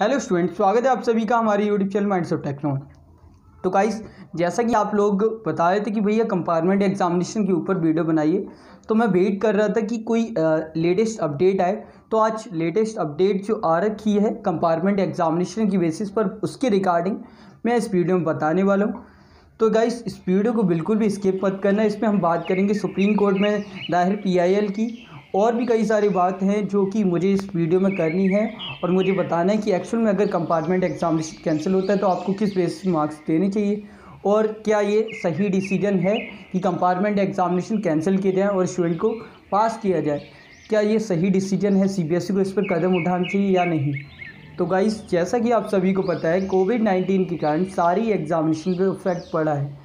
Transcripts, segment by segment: Hello student, स्वागत है आप सभी का हमारे YouTube channel Mind Soft Techno. तो गाइस, जैसा कि आप लोग बता रहे थे कि भैया कंपार्टमेंट एग्जामिनेशन के ऊपर वीडियो बनाइए, तो मैं वेट कर रहा था कि कोई लेटेस्ट अपडेट आए। तो आज लेटेस्ट अपडेट जो आ रखी है कंपार्टमेंट एग्जामिनेशन की बेसिस पर, उसके रिगार्डिंग मैं इस वीडियो में बताने वाला हूँ। तो गाइस, इस वीडियो को बिल्कुल भी स्किप मत करना। इसमें हम बात करेंगे सुप्रीम कोर्ट में दायर PIL की, और भी कई सारी बात हैं जो कि मुझे इस वीडियो में करनी है, और मुझे बताना है कि एक्चुअल में अगर कंपार्टमेंट एग्जामिनेशन कैंसिल होता है तो आपको किस बेस पर मार्क्स देने चाहिए, और क्या ये सही डिसीजन है कि कंपार्टमेंट एग्जामिनेशन कैंसिल किया जाए और स्टूडेंट को पास किया जाए। क्या ये सही डिसीजन है, CBSE को इस पर कदम उठाना चाहिए या नहीं। तो गाइस, जैसा कि आप सभी को पता है, COVID-19 के कारण सारी एग्जामिनेशन पर इफेक्ट पड़ा है।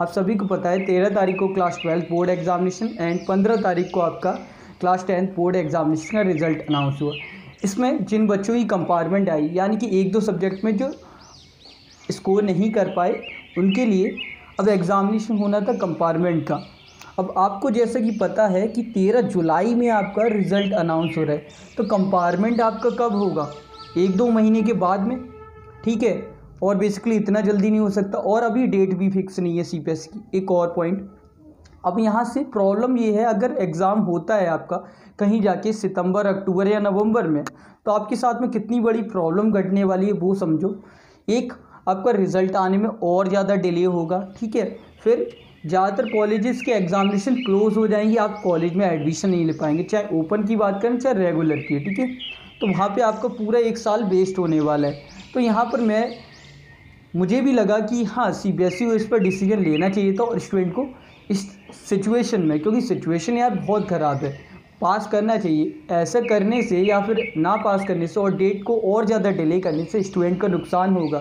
आप सभी को पता है 13 तारीख को क्लास 12 बोर्ड एग्जामिनेशन एंड 15 तारीख को आपका क्लास 10 बोर्ड एग्जामिनेशन का रिजल्ट अनाउंस हुआ। इसमें जिन बच्चों की कंपार्टमेंट आई, यानी कि एक दो सब्जेक्ट में जो स्कोर नहीं कर पाए, उनके लिए अब एग्ज़ामिनेशन होना था कंपार्टमेंट का। अब आपको जैसा कि पता है कि 13 जुलाई में आपका रिज़ल्ट अनाउंस हो रहा है, तो कंपार्टमेंट आपका कब होगा? एक दो महीने के बाद में, ठीक है। और बेसिकली इतना जल्दी नहीं हो सकता, और अभी डेट भी फिक्स नहीं है CBSE की। एक और पॉइंट, अब यहाँ से प्रॉब्लम ये है, अगर एग्ज़ाम होता है आपका कहीं जाके सितंबर, अक्टूबर या नवंबर में, तो आपके साथ में कितनी बड़ी प्रॉब्लम घटने वाली है वो समझो। एक, आपका रिज़ल्ट आने में और ज़्यादा डिले होगा, ठीक है। फिर ज़्यादातर कॉलेजेस के एग्ज़ामिनेशन क्लोज हो जाएंगे, आप कॉलेज में एडमिशन नहीं ले पाएंगे, चाहे ओपन की बात करें चाहे रेगुलर की, ठीक है। तो वहाँ पर आपका पूरा एक साल वेस्ट होने वाला है। तो यहाँ पर मुझे भी लगा कि हाँ, CBSE को इस पर डिसीजन लेना चाहिए था, और स्टूडेंट को इस सिचुएशन में, क्योंकि सिचुएशन यार बहुत ख़राब है, पास करना चाहिए। ऐसा करने से या फिर ना पास करने से और डेट को और ज़्यादा डिले करने से स्टूडेंट का नुकसान होगा।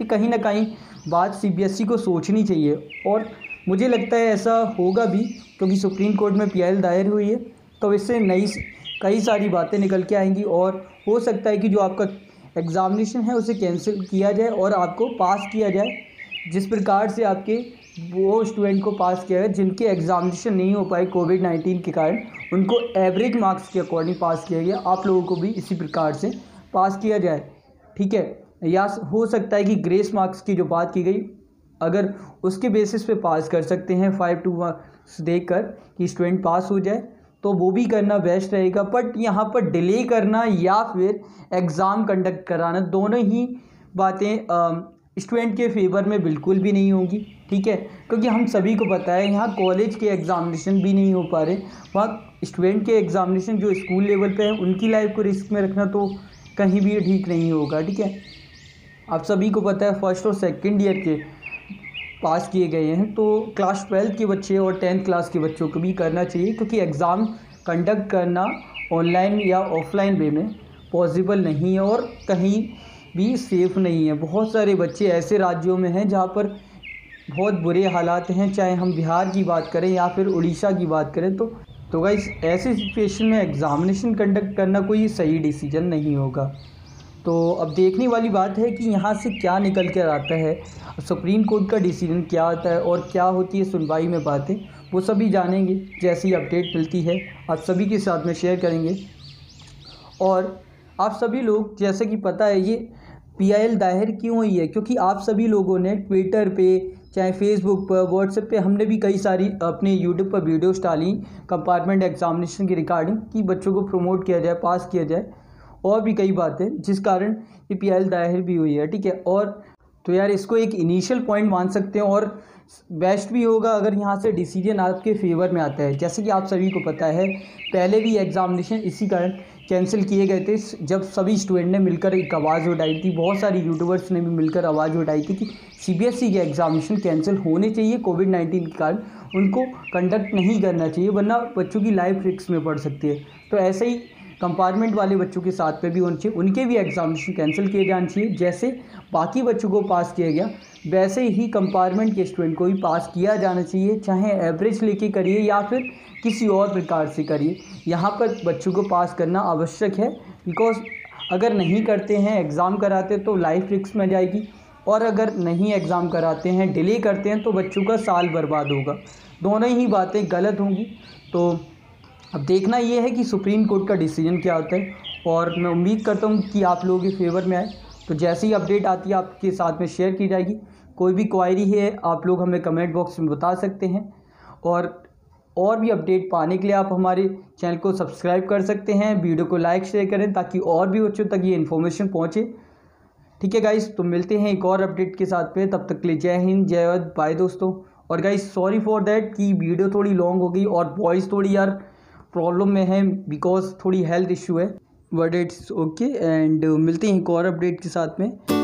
ये कहीं ना कहीं बात CBSE को सोचनी चाहिए, और मुझे लगता है ऐसा होगा भी, क्योंकि सुप्रीम कोर्ट में PIL दायर हुई है, तो इससे नई कई सारी बातें निकल के आएंगी, और हो सकता है कि जो आपका एग्ज़ामिनेशन है उसे कैंसिल किया जाए और आपको पास किया जाए, जिस प्रकार से आपके वो स्टूडेंट को पास किया है जिनके एग्ज़ामिनेशन नहीं हो पाए COVID-19 के कारण, उनको एवरेज मार्क्स के अकॉर्डिंग पास किया गया। आप लोगों को भी इसी प्रकार से पास किया जाए, ठीक है। या हो सकता है कि ग्रेस मार्क्स की जो बात की गई, अगर उसके बेसिस पे पास कर सकते हैं, 5-2 मार्क्स देकर कि स्टूडेंट पास हो जाए, तो वो भी करना बेस्ट रहेगा। बट यहाँ पर डिले करना या फिर एग्ज़ाम कंडक्ट कराना, दोनों ही बातें स्टूडेंट के फेवर में बिल्कुल भी नहीं होगी, ठीक है। क्योंकि हम सभी को पता है यहाँ कॉलेज के एग्ज़ामिनेशन भी नहीं हो पा रहे, वहाँ स्टूडेंट के एग्ज़ामिनेशन जो स्कूल लेवल पे हैं उनकी लाइफ को रिस्क में रखना तो कहीं भी ठीक नहीं होगा, ठीक है। आप सभी को पता है 1st और 2nd ईयर के पास किए गए हैं, तो क्लास 12 के बच्चे और 10th क्लास के बच्चों को भी करना चाहिए, क्योंकि एग्ज़ाम कंडक्ट करना ऑनलाइन या ऑफलाइन वे में पॉसिबल नहीं है, और कहीं भी सेफ़ नहीं है। बहुत सारे बच्चे ऐसे राज्यों में हैं जहाँ पर बहुत बुरे हालात हैं, चाहे हम बिहार की बात करें या फिर उड़ीसा की बात करें। तो गाइस, ऐसे सिचुएशन में एग्ज़ामिनेशन कंडक्ट करना कोई सही डिसीजन नहीं होगा। तो अब देखने वाली बात है कि यहाँ से क्या निकल कर आता है, सुप्रीम कोर्ट का डिसीजन क्या आता है, और क्या होती है सुनवाई में बातें, वो सभी जानेंगे। जैसी अपडेट मिलती है आप सभी के साथ में शेयर करेंगे। और आप सभी लोग, जैसे कि पता है, ये PIL दायर क्यों हुई है, क्योंकि आप सभी लोगों ने ट्विटर पे, चाहे फेसबुक पर, व्हाट्सएप पे, हमने भी कई सारी अपने यूट्यूब पर वीडियोस डाली कंपार्टमेंट एग्जामिनेशन की रिगार्डिंग, कि बच्चों को प्रमोट किया जाए, पास किया जाए, और भी कई बातें, जिस कारण ये PIL दायर भी हुई है, ठीक है। और तो यार, इसको एक इनिशियल पॉइंट मान सकते हैं, और बेस्ट भी होगा अगर यहाँ से डिसीजन आपके फेवर में आता है। जैसे कि आप सभी को पता है पहले भी एग्ज़ामिनेशन इसी कारण कैंसिल किए गए थे, जब सभी स्टूडेंट ने मिलकर एक आवाज़ उठाई थी, बहुत सारी यूट्यूबर्स ने भी मिलकर आवाज़ उठाई थी कि CBSE के एग्ज़ामिनेशन कैंसिल होने चाहिए COVID-19 के कारण, उनको कंडक्ट नहीं करना चाहिए, वरना बच्चों की लाइफ रिस्क में पड़ सकती है। तो ऐसे ही कंपार्टमेंट वाले बच्चों के साथ पे भी होना चाहिए, उनके भी एग्ज़ामिनेशन कैंसिल किए जाने चाहिए। जैसे बाकी बच्चों को पास किया गया, वैसे ही कंपार्टमेंट के स्टूडेंट को भी पास किया जाना चाहिए, चाहे एवरेज लेके करिए या फिर किसी और प्रकार से करिए। यहाँ पर बच्चों को पास करना आवश्यक है, बिकॉज अगर नहीं करते हैं एग्ज़ाम कराते तो लाइफ रिस्क में जाएगी, और अगर नहीं एग्ज़ाम कराते हैं, डिले करते हैं, तो बच्चों का साल बर्बाद होगा। दोनों ही बातें गलत होंगी। तो अब देखना ये है कि सुप्रीम कोर्ट का डिसीजन क्या होता है, और मैं उम्मीद करता हूँ कि आप लोगों के फेवर में आए। तो जैसे ही अपडेट आती है आपके साथ में शेयर की जाएगी। कोई भी क्वायरी है आप लोग हमें कमेंट बॉक्स में बता सकते हैं, और भी अपडेट पाने के लिए आप हमारे चैनल को सब्सक्राइब कर सकते हैं, वीडियो को लाइक शेयर करें ताकि और भी बच्चों तक ये इन्फॉर्मेशन पहुंचे। ठीक है गाइस, तो मिलते हैं एक और अपडेट के साथ में, तब तक के लिए जय हिंद जय भारत, बाय दोस्तों। और गाइस सॉरी फॉर दैट कि वीडियो थोड़ी लॉन्ग हो गई और वॉइस थोड़ी यार प्रॉब्लम में है बिकॉज थोड़ी हेल्थ इशू है, बट इट्स ओके एंड मिलते हैं एक और अपडेट के साथ में।